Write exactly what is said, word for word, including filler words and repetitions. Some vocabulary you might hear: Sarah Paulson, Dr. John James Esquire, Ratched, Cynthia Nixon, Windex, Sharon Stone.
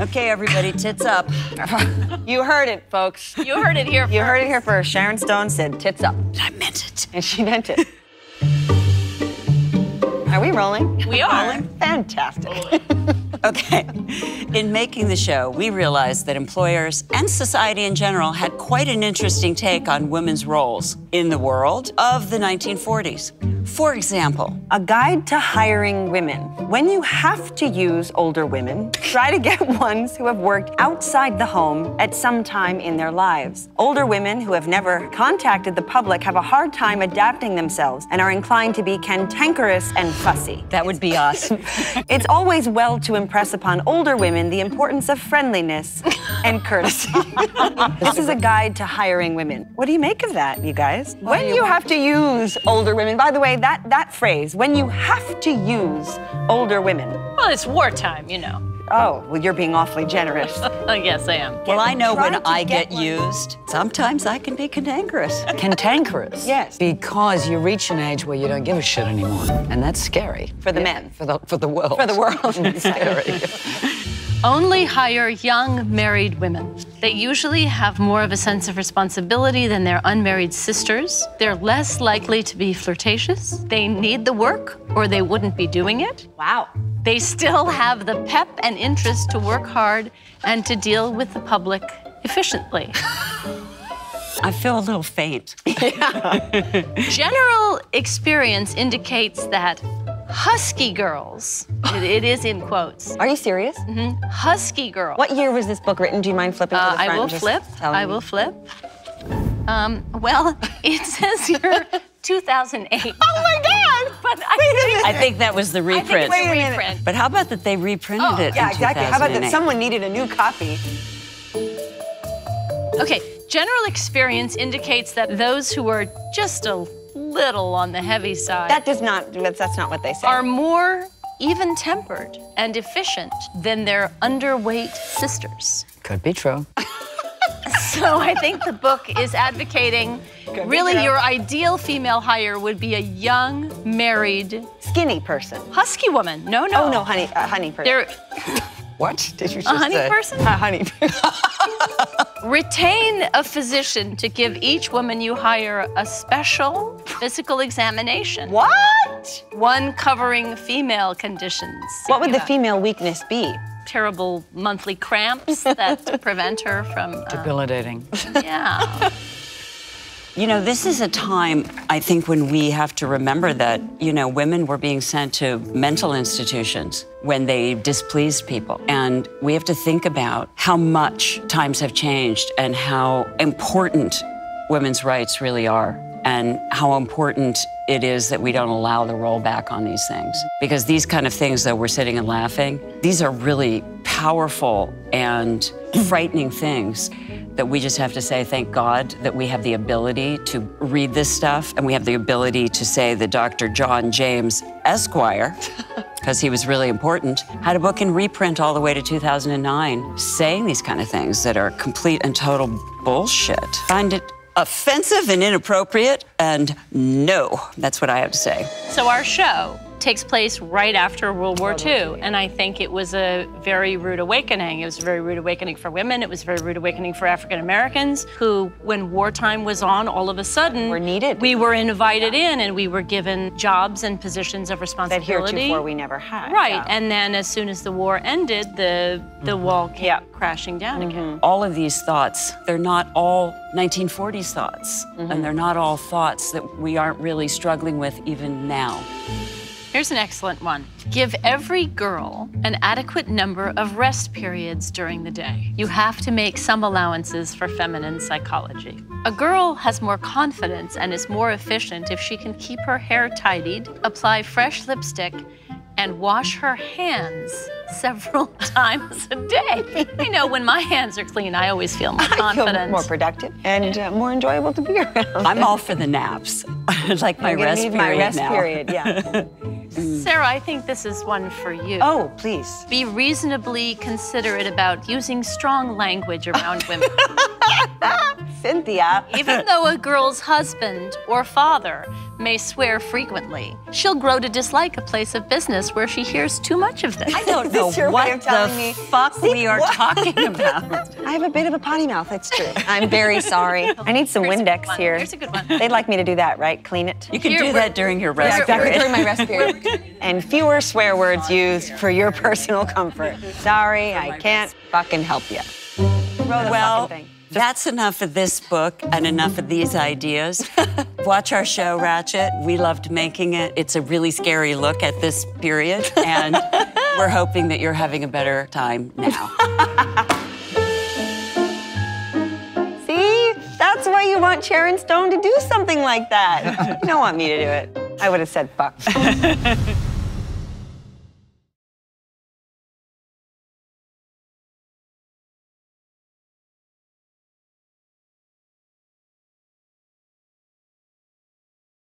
Okay, everybody, tits up. You heard it, folks. You heard it here first. You heard it here first. Sharon Stone said, tits up. I meant it. And she meant it. Are we rolling? We are. Rolling? Fantastic. Rolling. Okay. In making the show, we realized that employers and society in general had quite an interesting take on women's roles in the world of the nineteen forties. For example, a guide to hiring women. When you have to use older women, try to get ones who have worked outside the home at some time in their lives. Older women who have never contacted the public have a hard time adapting themselves and are inclined to be cantankerous and fussy. That would be us. It's always well to impress upon older women the importance of friendliness and courtesy. This is a guide to hiring women. What do you make of that, you guys? Why when you, you have to use older women, by the way, That, that phrase, when you have to use older women. Well, it's wartime, you know. Oh, well, you're being awfully generous. Yes, I am. Get well, I know when I get, get used, sometimes I can be cantankerous. Cantankerous? Yes. Because you reach an age where you don't give a shit anymore. And that's scary. For the yeah. men. For the, for the world. For the world. It's scary. Only hire young married women. They usually have more of a sense of responsibility than their unmarried sisters. They're less likely to be flirtatious. They need the work or they wouldn't be doing it. Wow. They still have the pep and interest to work hard and to deal with the public efficiently. I feel a little faint. Yeah. General experience indicates that husky girls, it, it is in quotes. Are you serious? Mm-hmm. Husky girls. What year was this book written? Do you mind flipping uh, to the front? I will flip, I me. will flip. Um, well, it says here two thousand eight. Oh my God! But I, think, I think that was the reprint. I think it's a reprint. But how about that they reprinted oh, it yeah, in exactly. How about that someone needed a new copy? Okay, general experience indicates that those who are just a little on the heavy side. That does not, that's not what they say. Are more even-tempered and efficient than their underweight sisters. Could be true. So I think the book is advocating Could really your ideal female hire would be a young, married... Skinny person. Husky woman. No, no. Oh, no, honey, uh, honey person. They're... What did you just say? A honey say? person? A honey person. Retain a physician to give each woman you hire a special physical examination. What? One covering female conditions. What would the female weakness be? Terrible monthly cramps that prevent her from... Uh, Debilitating. Yeah. You know, this is a time, I think, when we have to remember that, you know, women were being sent to mental institutions when they displeased people. And we have to think about how much times have changed and how important women's rights really are and how important it is that we don't allow the rollback on these things. Because these kind of things, though we're sitting and laughing, these are really powerful and frightening things that we just have to say, thank God that we have the ability to read this stuff and we have the ability to say that Doctor John James Esquire, because he was really important, had a book in reprint all the way to two thousand nine saying these kind of things that are complete and total bullshit. Find it offensive and inappropriate, and no, that's what I have to say. So our show takes place right after World War Two, and I think it was a very rude awakening. It was a very rude awakening for women. It was a very rude awakening for African Americans who, when wartime was on, all of a sudden were needed. We were invited yeah. in, and we were given jobs and positions of responsibility that heretofore we never had. Right, yeah. And then as soon as the war ended, the the mm-hmm. wall came yeah. crashing down mm-hmm. again. All of these thoughts, they're not all nineteen forties thoughts, mm-hmm. and they're not all thoughts that we aren't really struggling with even now. Here's an excellent one. Give every girl an adequate number of rest periods during the day. You have to make some allowances for feminine psychology. A girl has more confidence and is more efficient if she can keep her hair tidied, apply fresh lipstick, and wash her hands several times a day. You know, when my hands are clean, I always feel more confident. I feel more productive and uh, more enjoyable to be around. I'm all for the naps. Like my rest period now. My rest period, yeah. Sarah, I think this is one for you. Oh, please. Be reasonably considerate about using strong language around women. Cynthia. Even though a girl's husband or father may swear frequently, she'll grow to dislike a place of business where she hears too much of this. I don't know what the me. fuck See, we are what? talking about. I have a bit of a potty mouth, it's true. I'm very sorry. I need some Here's Windex here. Here's a good one. They'd like me to do that, right? Clean it. You can here, do that during your rest yeah, period. Exactly, during my rest period. And fewer swear words used for your personal comfort. Sorry, I can't fucking help you. Well, thing. that's enough of this book and enough of these ideas. Watch our show, Ratched. We loved making it. It's a really scary look at this period, and we're hoping that you're having a better time now. See? That's why you want Sharon Stone to do something like that. You don't want me to do it. I would have said fuck.